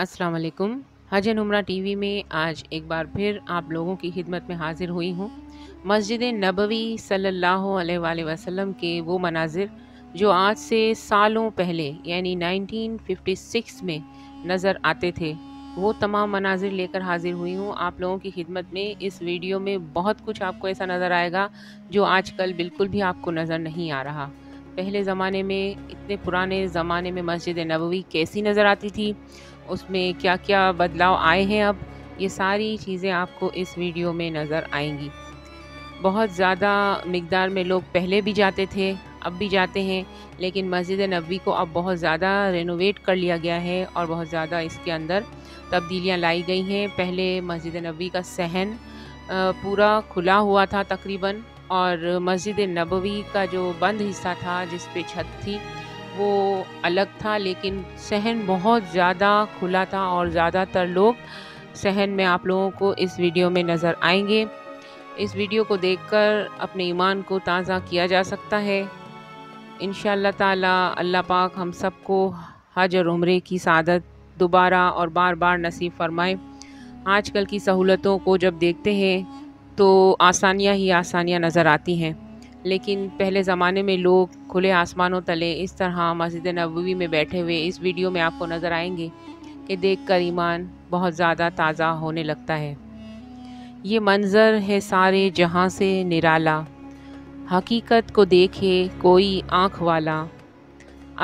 अस्सलाम वालेकुम। हज एंड उमरा टीवी में आज एक बार फिर आप लोगों की खिदमत में हाजिर हुई हूँ। मस्जिद ए नबवी सल्लल्लाहु अलैहि वसल्लम के वो मनाजिर जो आज से सालों पहले यानी 1956 में नज़र आते थे, वो तमाम मनाजिर लेकर हाजिर हुई हूँ आप लोगों की खिदमत में। इस वीडियो में बहुत कुछ आपको ऐसा नज़र आएगा जो आजकल बिल्कुल भी आपको नज़र नहीं आ रहा। पहले ज़माने में, इतने पुराने ज़माने में मस्जिद नबवी कैसी नज़र आती थी, उसमें क्या क्या बदलाव आए हैं, अब ये सारी चीज़ें आपको इस वीडियो में नज़र आएंगी। बहुत ज़्यादा मिकदार में लोग पहले भी जाते थे, अब भी जाते हैं, लेकिन मस्जिद नबवी को अब बहुत ज़्यादा रेनोवेट कर लिया गया है और बहुत ज़्यादा इसके अंदर तब्दीलियाँ लाई गई हैं। पहले मस्जिद नबवी का सहन पूरा खुला हुआ था तकरीबन, और मस्जिद नबवी का जो बंद हिस्सा था जिस पे छत थी वो अलग था, लेकिन सहन बहुत ज़्यादा खुला था और ज़्यादातर लोग सहन में आप लोगों को इस वीडियो में नज़र आएंगे। इस वीडियो को देखकर अपने ईमान को ताज़ा किया जा सकता है। इंशाअल्लाह ताला अल्लाह पाक हम सबको हज और उमरे की सादत दोबारा और बार बार नसीब फरमाए। आजकल की सहूलतों को जब देखते हैं तो आसानियाँ ही आसानियाँ नज़र आती हैं, लेकिन पहले ज़माने में लोग खुले आसमानों तले इस तरह मस्जिद नबवी में बैठे हुए इस वीडियो में आपको नज़र आएंगे कि देखकर ईमान बहुत ज़्यादा ताज़ा होने लगता है। ये मंज़र है सारे जहां से निराला, हकीकत को देखे कोई आँख वाला।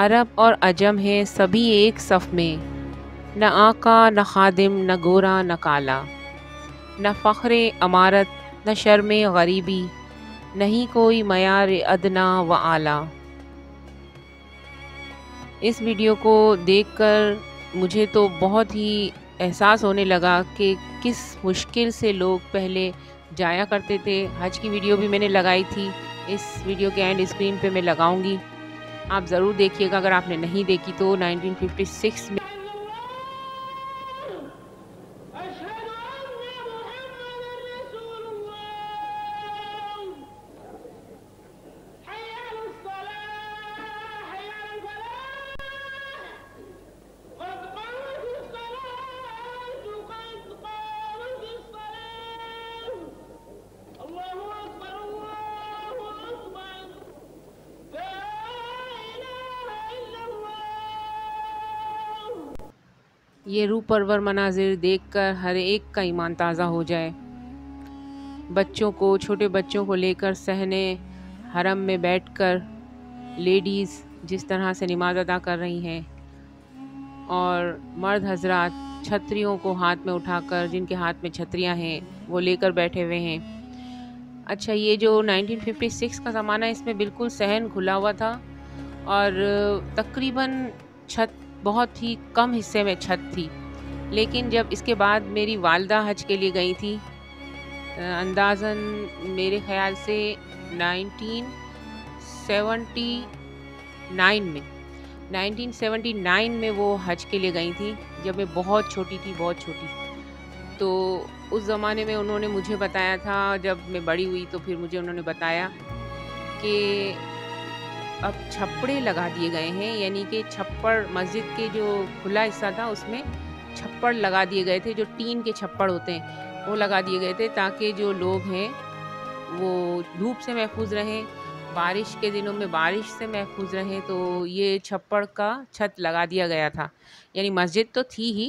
अरब और अजम है सभी एक सफ़ में, न आका न खादिम न गोरा न काला। न फ़ख्रे अमारत न शर्मे गरीबी, नहीं कोई मयार अदना व आला। इस वीडियो को देखकर मुझे तो बहुत ही एहसास होने लगा कि किस मुश्किल से लोग पहले जाया करते थे। हज की वीडियो भी मैंने लगाई थी, इस वीडियो के एंड स्क्रीन पे मैं लगाऊंगी, आप ज़रूर देखिएगा अगर आपने नहीं देखी तो। 1956 में ये रूह परवर मनाजिर देखकर हर एक का ईमान ताज़ा हो जाए। बच्चों को, छोटे बच्चों को लेकर सहने हरम में बैठकर लेडीज़ जिस तरह से नमाज अदा कर रही हैं, और मर्द हजरात छतरियों को हाथ में उठाकर, जिनके हाथ में छतरियां हैं वो लेकर बैठे हुए हैं। अच्छा, ये जो 1956 का ज़माना, इसमें बिल्कुल सहन खुला हुआ था और तकरीबन छत बहुत ही कम हिस्से में छत थी। लेकिन जब इसके बाद मेरी वालदा हज के लिए गई थी, अंदाज़न मेरे ख़्याल से 1979 में वो हज के लिए गई थी, जब मैं बहुत छोटी थी, बहुत छोटी। तो उस ज़माने में उन्होंने मुझे बताया था, जब मैं बड़ी हुई तो फिर मुझे उन्होंने बताया कि अब छप्पड़े लगा दिए गए हैं, यानी कि छप्पड़ मस्जिद के जो खुला हिस्सा था उसमें छप्पड़ लगा दिए गए थे, जो टीन के छप्पड़ होते हैं वो लगा दिए गए थे, ताकि जो लोग हैं वो धूप से महफूज रहें, बारिश के दिनों में बारिश से महफूज रहें। तो ये छप्पड़ का छत लगा दिया गया था, यानी मस्जिद तो थी ही,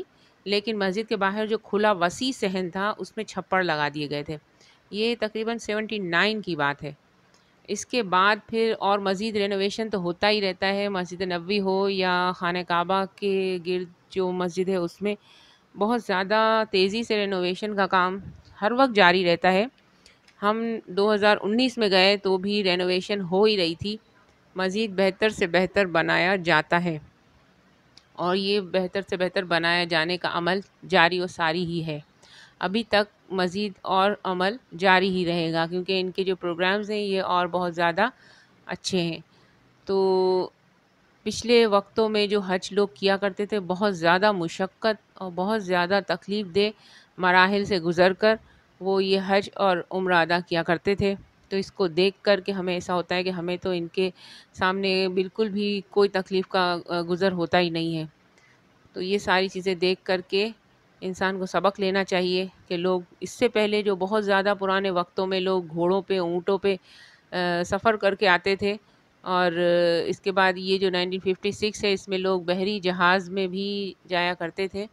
लेकिन मस्जिद के बाहर जो खुला वसी सहन था उसमें छप्पड़ लगा दिए गए थे। ये तकरीबन 79 की बात है। इसके बाद फिर और मज़ीद रेनोवेशन तो होता ही रहता है, मस्जिद नबवी हो या खाने काबा के गिर्द जो मस्जिद है उसमें बहुत ज़्यादा तेज़ी से रेनोवेशन का काम हर वक्त जारी रहता है। हम 2019 में गए तो भी रेनोवेशन हो ही रही थी, मज़ीद बेहतर से बेहतर बनाया जाता है, और ये बेहतर से बेहतर बनाया जाने का अमल जारी और सारी ही है। अभी तक मज़ीद और अमल जारी ही रहेगा, क्योंकि इनके जो प्रोग्राम्स हैं ये और बहुत ज़्यादा अच्छे हैं। तो पिछले वक्तों में जो हज लोग किया करते थे, बहुत ज़्यादा मुशक्क़त और बहुत ज़्यादा तकलीफ़ दे मराहिल से गुज़र कर वो ये हज और उम्रा अदा किया करते थे। तो इसको देख कर के हमें ऐसा होता है कि हमें तो इनके सामने बिल्कुल भी कोई तकलीफ़ का गुज़र होता ही नहीं है। तो ये सारी चीज़ें देख करके इंसान को सबक लेना चाहिए कि लोग इससे पहले जो बहुत ज़्यादा पुराने वक्तों में लोग घोड़ों पे ऊँटों पे सफ़र करके आते थे, और इसके बाद ये जो 1956 है इसमें लोग बहरी जहाज़ में भी जाया करते थे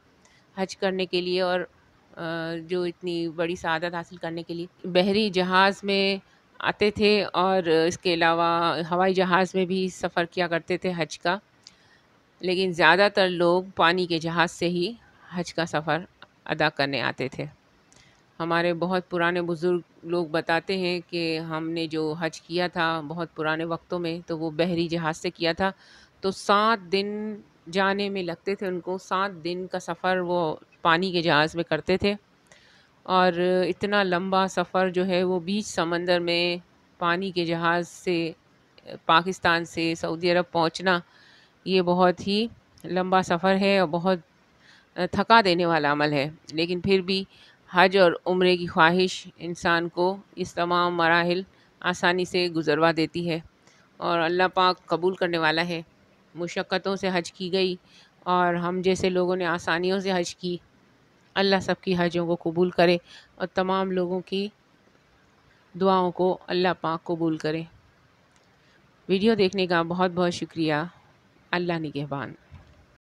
हज करने के लिए, और जो इतनी बड़ी सआदत हासिल करने के लिए बहरी जहाज़ में आते थे, और इसके अलावा हवाई जहाज़ में भी सफ़र किया करते थे हज का। लेकिन ज़्यादातर लोग पानी के जहाज़ से ही हज का सफ़र अदा करने आते थे। हमारे बहुत पुराने बुज़ुर्ग लोग बताते हैं कि हमने जो हज किया था बहुत पुराने वक्तों में, तो वो बहरी जहाज़ से किया था, तो 7 दिन जाने में लगते थे उनको। 7 दिन का सफ़र वो पानी के जहाज़ में करते थे, और इतना लंबा सफ़र जो है वो बीच समंदर में पानी के जहाज़ से पाकिस्तान से सऊदी अरब पहुंचना, ये बहुत ही लंबा सफ़र है और बहुत थका देने वाला अमल है। लेकिन फिर भी हज और उम्रे की ख्वाहिश इंसान को इस तमाम मराहिल आसानी से गुजरवा देती है, और अल्लाह पाक कबूल करने वाला है। मुशक्क़तों से हज की गई और हम जैसे लोगों ने आसानियों से हज की। अल्लाह सबकी हजों को कबूल करे और तमाम लोगों की दुआओं को अल्लाह पाक कबूल करे। वीडियो देखने का बहुत बहुत शुक्रिया। अल्लाह निगहबान।